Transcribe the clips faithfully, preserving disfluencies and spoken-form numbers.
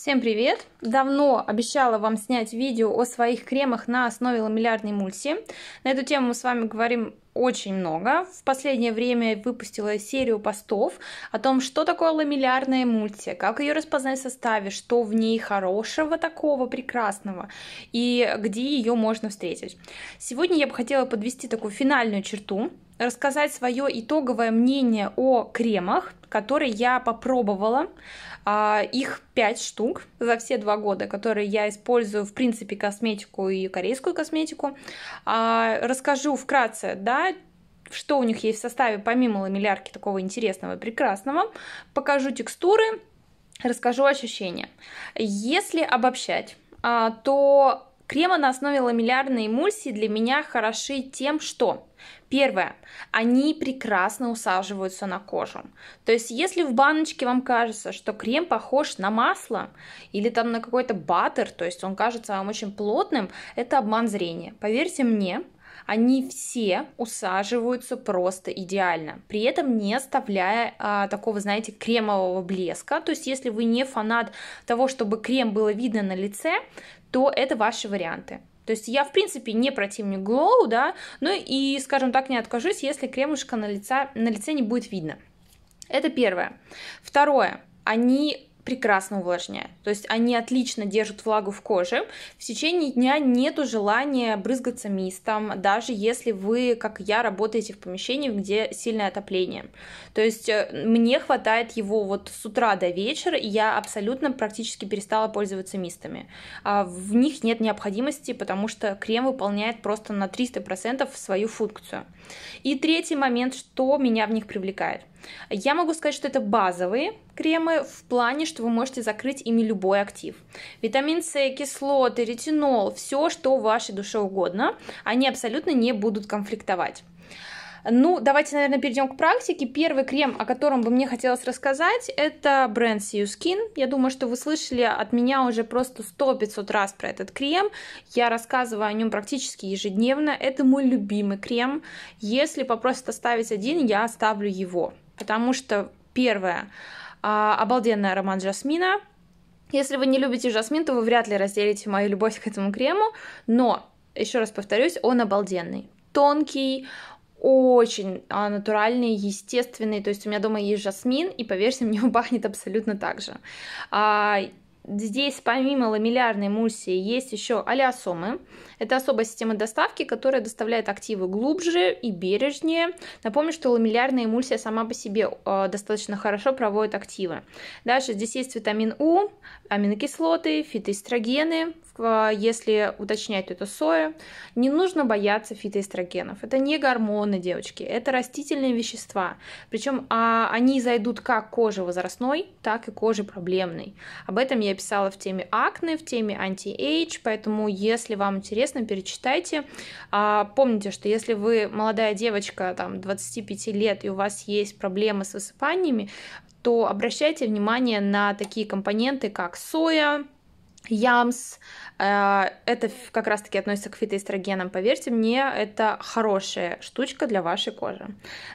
Всем привет! Давно обещала вам снять видео о своих кремах на основе ламеллярной эмульсии. На эту тему мы с вами говорим очень много. В последнее время выпустила серию постов о том, что такое ламеллярная эмульсия, как ее распознать в составе, что в ней хорошего такого прекрасного и где ее можно встретить. Сегодня я бы хотела подвести такую финальную черту, рассказать свое итоговое мнение о кремах, которые я попробовала. Их пять штук за все два года, которые я использую, в принципе, косметику и корейскую косметику. Расскажу вкратце, да, что у них есть в составе, помимо ламеллярки такого интересного и прекрасного. Покажу текстуры, расскажу ощущения. Если обобщать, то кремы на основе ламеллярной эмульсии для меня хороши тем, что... Первое. Они прекрасно усаживаются на кожу. То есть, если в баночке вам кажется, что крем похож на масло или там на какой-то баттер, то есть он кажется вам очень плотным, это обман зрения. Поверьте мне, они все усаживаются просто идеально, при этом не оставляя а, такого, знаете, кремового блеска. То есть, если вы не фанат того, чтобы крем было видно на лице, то это ваши варианты. То есть я, в принципе, не противник глоу, да, ну и, скажем так, не откажусь, если кремушка на, лица, на лице не будет видно. Это первое. Второе. Они прекрасно увлажняют. То есть они отлично держат влагу в коже. В течение дня нету желания брызгаться мистом, даже если вы, как я, работаете в помещении, где сильное отопление. То есть мне хватает его вот с утра до вечера, и я абсолютно практически перестала пользоваться мистами. В них нет необходимости, потому что крем выполняет просто на триста процентов свою функцию. И третий момент, что меня в них привлекает. Я могу сказать, что это базовые кремы в плане, что вы можете закрыть ими любой актив. Витамин С, кислоты, ретинол, все, что вашей душе угодно, они абсолютно не будут конфликтовать. Ну, давайте, наверное, перейдем к практике. Первый крем, о котором бы мне хотелось рассказать, это бренд Cu Skin. Я думаю, что вы слышали от меня уже просто сто-пятьсот раз про этот крем. Я рассказываю о нем практически ежедневно. Это мой любимый крем. Если попросят оставить один, я оставлю его. Потому что, первое, обалденный аромат жасмина. Если вы не любите жасмин, то вы вряд ли разделите мою любовь к этому крему. Но, еще раз повторюсь, он обалденный. Тонкий, очень натуральный, естественный. То есть у меня дома есть жасмин, и, поверьте мне, он пахнет абсолютно так же. Здесь помимо ламеллярной эмульсии есть еще олеосомы. Это особая система доставки, которая доставляет активы глубже и бережнее. Напомню, что ламеллярная эмульсия сама по себе достаточно хорошо проводит активы. Дальше здесь есть витамин У, аминокислоты, фитоэстрогены. Если уточнять, то это соя. Не нужно бояться фитоэстрогенов. Это не гормоны, девочки, это растительные вещества. Причем они зайдут как коже возрастной, так и коже проблемной. Об этом я писала в теме акне, в теме анти-эйдж, поэтому, если вам интересно, перечитайте. Помните, что если вы молодая девочка, там, двадцати пяти лет, и у вас есть проблемы с высыпаниями, то обращайте внимание на такие компоненты, как соя, ямс. Это как раз таки относится к фитоэстрогенам. Поверьте мне, это хорошая штучка для вашей кожи.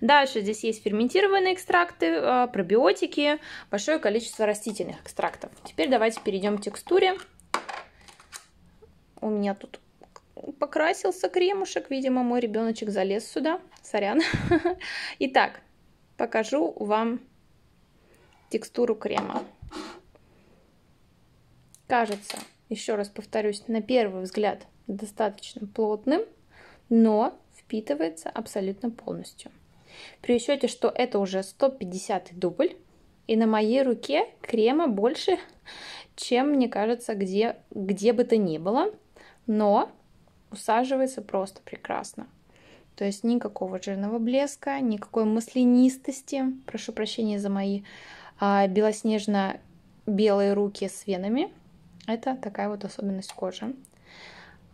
Дальше здесь есть ферментированные экстракты, пробиотики, большое количество растительных экстрактов. Теперь давайте перейдем к текстуре. У меня тут покрасился кремушек. Видимо, мой ребеночек залез сюда. Сорян. Итак, покажу вам текстуру крема. Кажется, еще раз повторюсь, на первый взгляд достаточно плотным, но впитывается абсолютно полностью. При учете, что это уже сто пятидесятый дубль, и на моей руке крема больше, чем, мне кажется, где, где бы то ни было, но усаживается просто прекрасно. То есть никакого жирного блеска, никакой маслянистости. Прошу прощения за мои а, белоснежно-белые руки с венами. Это такая вот особенность кожи.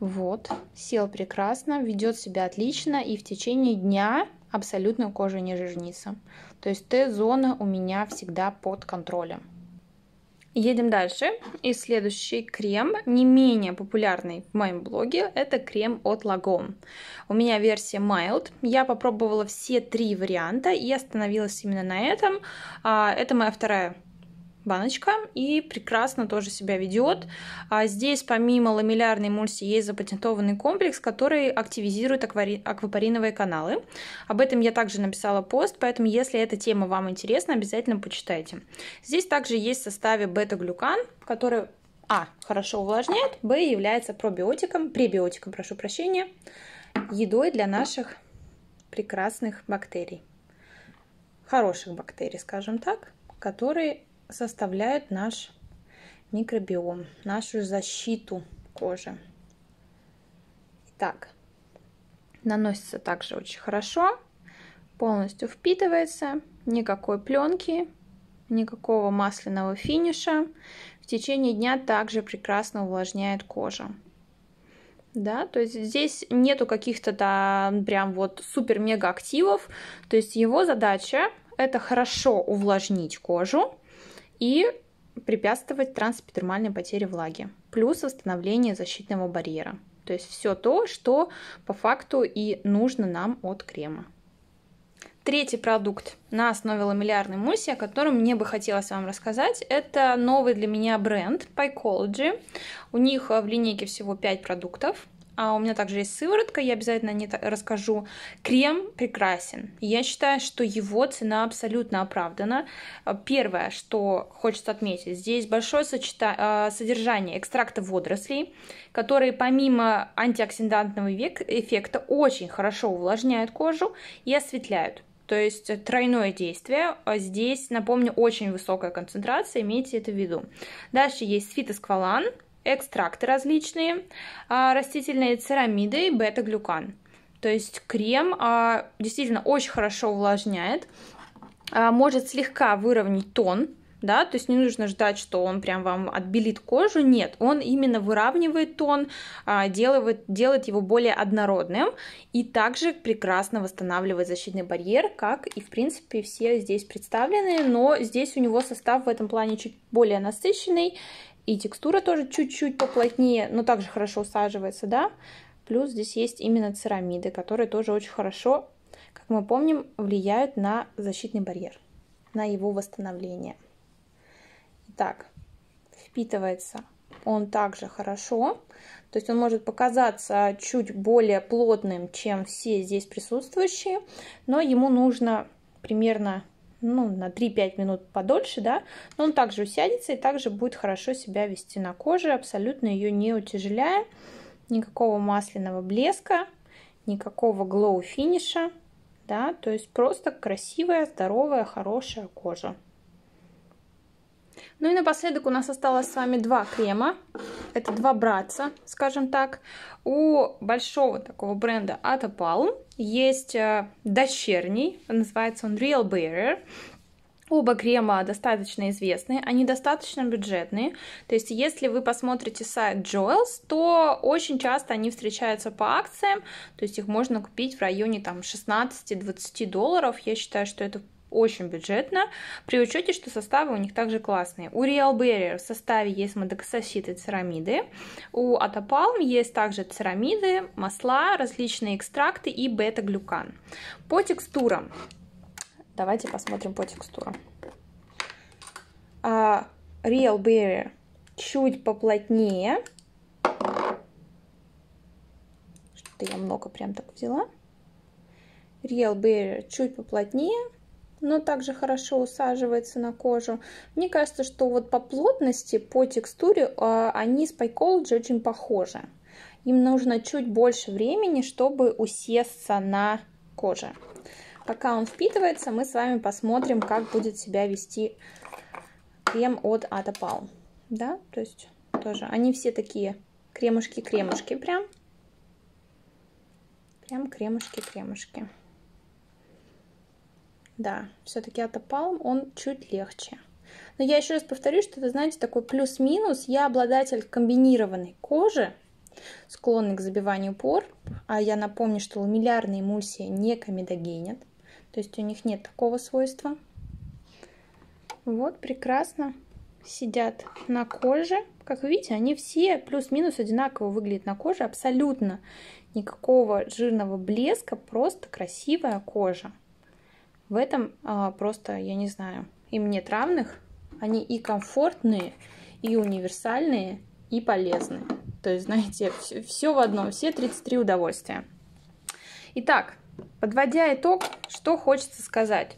Вот, сел прекрасно, ведет себя отлично, и в течение дня абсолютно кожа не жирнится. То есть Т-зона у меня всегда под контролем. Едем дальше. И следующий крем, не менее популярный в моем блоге, это крем от Lagom. У меня версия Mild. Я попробовала все три варианта и остановилась именно на этом. Это моя вторая баночка и прекрасно тоже себя ведет. А здесь помимо ламеллярной эмульсии есть запатентованный комплекс, который активизирует аквари... аквапариновые каналы. Об этом я также написала пост, поэтому если эта тема вам интересна, обязательно почитайте. Здесь также есть в составе бета-глюкан, который а. хорошо увлажняет, б. является пробиотиком, пребиотиком, прошу прощения, едой для наших прекрасных бактерий. Хороших бактерий, скажем так, которые составляют наш микробиом, нашу защиту кожи. Итак, наносится также очень хорошо, полностью впитывается, никакой пленки, никакого масляного финиша. В течение дня также прекрасно увлажняет кожу. Да, то есть здесь нету каких-то там прям вот супер-мега активов. То есть его задача — это хорошо увлажнить кожу и препятствовать трансэпидермальной потере влаги, плюс восстановление защитного барьера. То есть все то, что по факту и нужно нам от крема. Третий продукт на основе ламеллярной эмульсии, о котором мне бы хотелось вам рассказать, это новый для меня бренд Phykology. У них в линейке всего пять продуктов. А у меня также есть сыворотка, я обязательно о ней расскажу. Крем прекрасен. Я считаю, что его цена абсолютно оправдана. Первое, что хочется отметить, здесь большое сочета... содержание экстракта водорослей, которые помимо антиоксидантного эффекта очень хорошо увлажняют кожу и осветляют. То есть тройное действие. Здесь, напомню, очень высокая концентрация, имейте это в виду. Дальше есть фитосквалан, экстракты различные, растительные церамиды и бета-глюкан. То есть крем действительно очень хорошо увлажняет, может слегка выровнять тон, да, то есть не нужно ждать, что он прям вам отбелит кожу, нет, он именно выравнивает тон, делает, делает его более однородным и также прекрасно восстанавливает защитный барьер, как и в принципе все здесь представленные, но здесь у него состав в этом плане чуть более насыщенный. И текстура тоже чуть-чуть поплотнее, но также хорошо усаживается, да. Плюс здесь есть именно церамиды, которые тоже очень хорошо, как мы помним, влияют на защитный барьер, на его восстановление. Итак, впитывается он также хорошо. То есть он может показаться чуть более плотным, чем все здесь присутствующие, но ему нужно примерно... ну, на три-пять минут подольше, да, но он также усядется и также будет хорошо себя вести на коже, абсолютно ее не утяжеляя, никакого масляного блеска, никакого глоу-финиша, да, то есть просто красивая, здоровая, хорошая кожа. Ну и напоследок у нас осталось с вами два крема, это два братца, скажем так. У большого такого бренда Atopalm есть дочерний, называется он Real Barrier. Оба крема достаточно известны, они достаточно бюджетные. То есть, если вы посмотрите сайт Jolse, то очень часто они встречаются по акциям, то есть их можно купить в районе там шестнадцати-двадцати долларов. Я считаю, что это очень бюджетно, при учете, что составы у них также классные. У Real Barrier в составе есть мадаксосит и церамиды, у Atopalm есть также церамиды, масла, различные экстракты и бета-глюкан. По текстурам, давайте посмотрим по текстурам. Real Barrier чуть поплотнее, что-то я много прям так взяла. Real Barrier чуть поплотнее, но также хорошо усаживается на кожу. Мне кажется, что вот по плотности, по текстуре они с Phykology очень похожи. Им нужно чуть больше времени, чтобы усесться на коже. Пока он впитывается, мы с вами посмотрим, как будет себя вести крем от Atopalm. Да, то есть тоже они все такие кремушки-кремушки прям. Прям кремушки-кремушки. Да, все-таки Atopalm, он чуть легче. Но я еще раз повторю, что это, знаете, такой плюс-минус. Я обладатель комбинированной кожи, склонный к забиванию пор. А я напомню, что ламеллярные эмульсии не комедогенят. То есть у них нет такого свойства. Вот, прекрасно сидят на коже. Как вы видите, они все плюс-минус одинаково выглядят на коже. Абсолютно никакого жирного блеска, просто красивая кожа. В этом а, просто, я не знаю, им нет равных. Они и комфортные, и универсальные, и полезные. То есть, знаете, все, все в одном, все тридцать три удовольствия. Итак, подводя итог, что хочется сказать.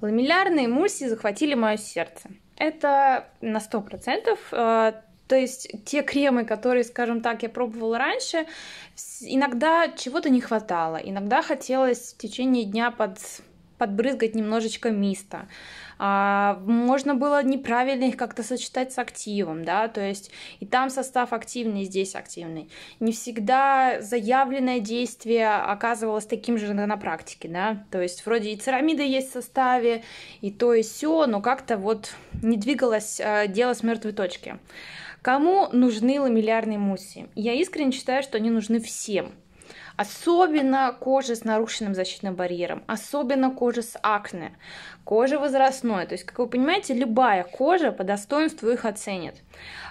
Ламеллярные эмульсии захватили мое сердце. Это на сто процентов. То есть те кремы, которые, скажем так, я пробовала раньше, иногда чего-то не хватало. Иногда хотелось в течение дня под... подбрызгать немножечко миста. А, можно было неправильно их как-то сочетать с активом, да, то есть и там состав активный, и здесь активный. Не всегда заявленное действие оказывалось таким же на практике, да, то есть вроде и церамиды есть в составе, и то, и сё, но как-то вот не двигалось а, дело с мертвой точки. Кому нужны ламеллярные эмульсии? Я искренне считаю, что они нужны всем. Особенно кожа с нарушенным защитным барьером, особенно кожа с акне, кожа возрастной. То есть, как вы понимаете, любая кожа по достоинству их оценит.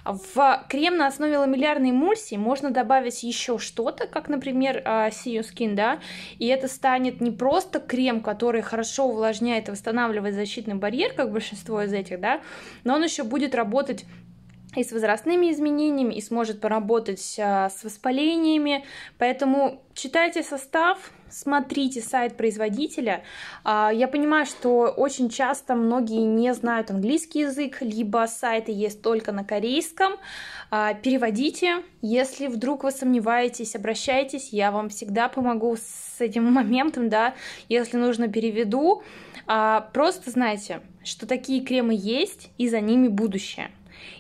В крем на основе ламеллярной эмульсии можно добавить еще что-то, как, например, Cu Skin, да, и это станет не просто крем, который хорошо увлажняет и восстанавливает защитный барьер, как большинство из этих, да, но он еще будет работать и с возрастными изменениями, и сможет поработать а, с воспалениями. Поэтому читайте состав, смотрите сайт производителя. А, я понимаю, что очень часто многие не знают английский язык, либо сайты есть только на корейском. А, переводите. Если вдруг вы сомневаетесь, обращайтесь. Я вам всегда помогу с этим моментом, да, если нужно, переведу. А, просто знайте, что такие кремы есть, и за ними будущее.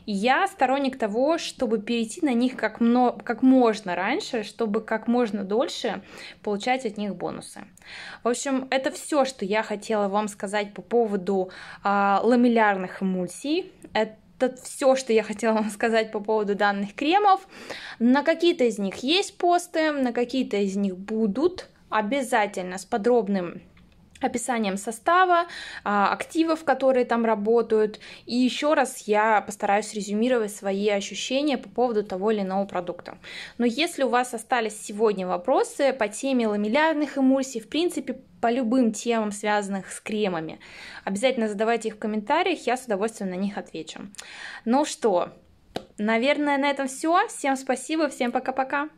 И я сторонник того, чтобы перейти на них как, много, как можно раньше, чтобы как можно дольше получать от них бонусы. В общем, это все, что я хотела вам сказать по поводу а, ламеллярных эмульсий. Это все, что я хотела вам сказать по поводу данных кремов. На какие-то из них есть посты, на какие-то из них будут. Обязательно с подробным описанием состава, активов, которые там работают. И еще раз я постараюсь резюмировать свои ощущения по поводу того или иного продукта. Но если у вас остались сегодня вопросы по теме ламеллярных эмульсий, в принципе, по любым темам, связанных с кремами, обязательно задавайте их в комментариях, я с удовольствием на них отвечу. Ну что, наверное, на этом все. Всем спасибо, всем пока-пока!